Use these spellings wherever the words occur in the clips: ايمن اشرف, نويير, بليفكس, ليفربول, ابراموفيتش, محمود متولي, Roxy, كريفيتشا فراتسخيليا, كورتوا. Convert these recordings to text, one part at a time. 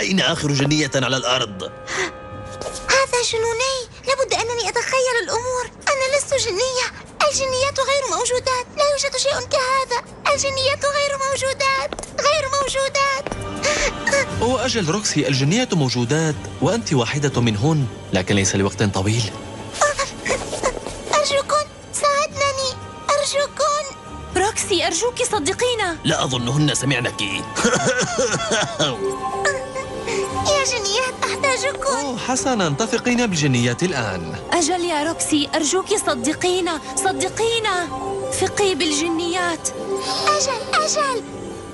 أين آخر جنية على الأرض؟ هذا جنوني، لابد أنني أتخيل الأمور. أنا لست جنية، الجنيات غير موجودات، لا يوجد شيء كهذا. الجنيات غير موجودات، غير موجودات. وأجل روكسي، الجنيات موجودات وأنت واحدة منهن، لكن ليس لوقت طويل. أرجوكن ساعدني، أرجوكن. روكسي أرجوك صدقينا. لا أظنهن سمعنك. يا جنيات أحتاجكن. أوه حسناً، انتفقين بالجنيات الآن. أجل يا روكسي أرجوك صدقينا، صدقينا، ثقي بالجنيات. أجل أجل،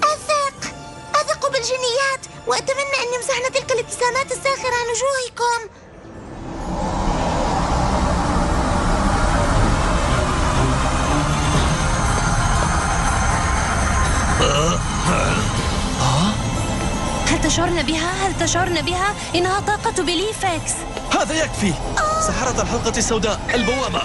أثق بالجنيات وأتمنى أن يمسحن تلك الابتسامات الساخرة عن وجوهكم. هل تشعرن بها؟ هل تشعرن بها؟ إنها طاقة بليفكس. هذا يكفي. سحرة الحلقة السوداء، البوابة.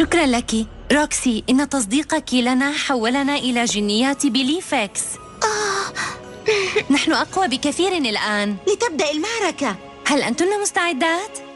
شكرا لك روكسي، إن تصديقك لنا حولنا إلى جنيات بليفكس. نحن أقوى بكثير الآن لتبدأ المعركة. هل أنتن مستعدات؟